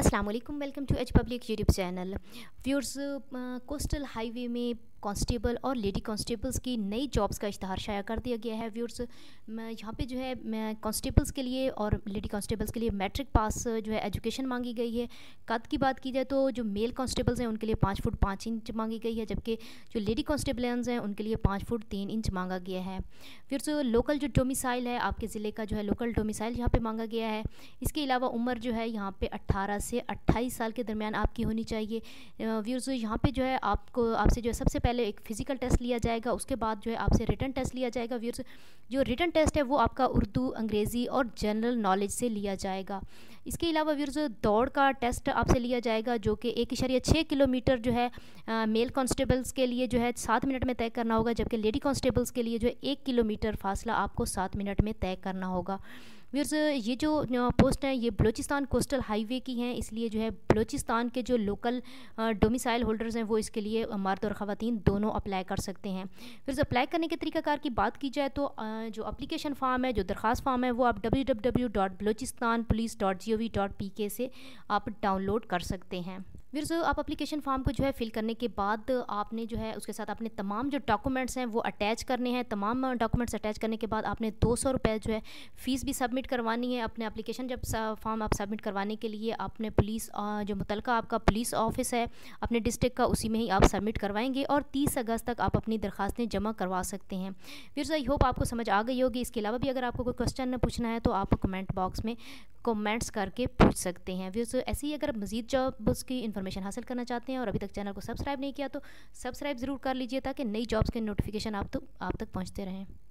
अस्सलाम वालेकुम, welcome to H public YouTube channel. Viewers, coastal highway में कांस्टेबल और लेडी कांस्टेबल्स की नई जॉब्स का इश्तहार शाया कर दिया गया है। व्यूअर्स, यहाँ पे जो है कांस्टेबल्स के लिए और लेडी कांस्टेबल्स के लिए मैट्रिक पास जो है एजुकेशन मांगी गई है। कद की बात की जाए तो जो मेल कांस्टेबल्स हैं उनके लिए 5 फुट 5 इंच मांगी गई है, जबकि जो लेडी कांस्टेबल्स हैं उनके लिए 5 फुट 3 इंच मांगा गया है। व्यूअर्स, लोकल जो डोमिसाइल है, आपके ज़िले का जो है लोकल डोमिसाइल यहाँ पर मांगा गया है। इसके अलावा उम्र जो है यहाँ पर 18 से 28 साल के दरमियान आपकी होनी चाहिए। व्यूअर्स, यहाँ पर जो है आपसे जो है सबसे पहले एक फ़िज़िकल टेस्ट लिया जाएगा, उसके बाद जो है आपसे रिटन टेस्ट लिया जाएगा। व्यूअर्स, जो रिटन टेस्ट है वो आपका उर्दू, अंग्रेज़ी और जनरल नॉलेज से लिया जाएगा। इसके अलावा व्यूअर्स, दौड़ का टेस्ट आपसे लिया जाएगा, जो कि 1.6 किलोमीटर जो है मेल कांस्टेबल्स के लिए जो है 7 मिनट में तय करना होगा, जबकि लेडी कांस्टेबल्स के लिए जो है 1 किलोमीटर फासला आपको 7 मिनट में तय करना होगा। व्यूअर्स, ये जो पोस्ट हैं ये बलोचिस्तान कोस्टल हाईवे की हैं, इसलिए जो है बलोचिस्तान के जो लोकल डोमिसाइल होल्डर्स हैं वो इसके लिए मर्द और ख़वातीन दोनों अप्लाई कर सकते हैं। व्यूअर्स, अप्लाई करने के तरीक़ाकार की बात की जाए तो जो अप्लीकेशन फ़ार्म है, जो दरख्वास्त फार्म है, वो आप www.balochistanpolice.gov.pk से आप डाउनलोड कर सकते हैं। व्यूअर्स, आप एप्लीकेशन फॉर्म को जो है फ़िल करने के बाद आपने जो है उसके साथ अपने तमाम जो डॉक्यूमेंट्स हैं वो अटैच करने हैं। तमाम डॉक्यूमेंट्स अटैच करने के बाद आपने 200 रुपये जो है फ़ीस भी सबमिट करवानी है। अपने एप्लीकेशन जब फॉर्म आप सबमिट करवाने के लिए आपने पुलिस जो मुतलका आपका पुलिस ऑफिस है अपने डिस्ट्रिक्ट का, उसी में ही आप सबमिट करवाएंगे और 30 अगस्त तक आप अपनी दरख्वास्तें जमा करवा सकते हैं। व्यूअर्स, आई होप आपको समझ आ गई होगी। इसके अलावा भी अगर आपको कोई क्वेश्चन पूछना है तो आप कमेंट बॉक्स में कमेंट्स करके पूछ सकते हैं। व्यूअर्स, ऐसे ही अगर मज़ीद जॉब्स की इन्फॉर्मेशन हासिल करना चाहते हैं और अभी तक चैनल को सब्सक्राइब नहीं किया तो सब्सक्राइब ज़रूर कर लीजिए, ताकि नई जॉब्स के नोटिफिकेशन आप तक पहुँचते रहें।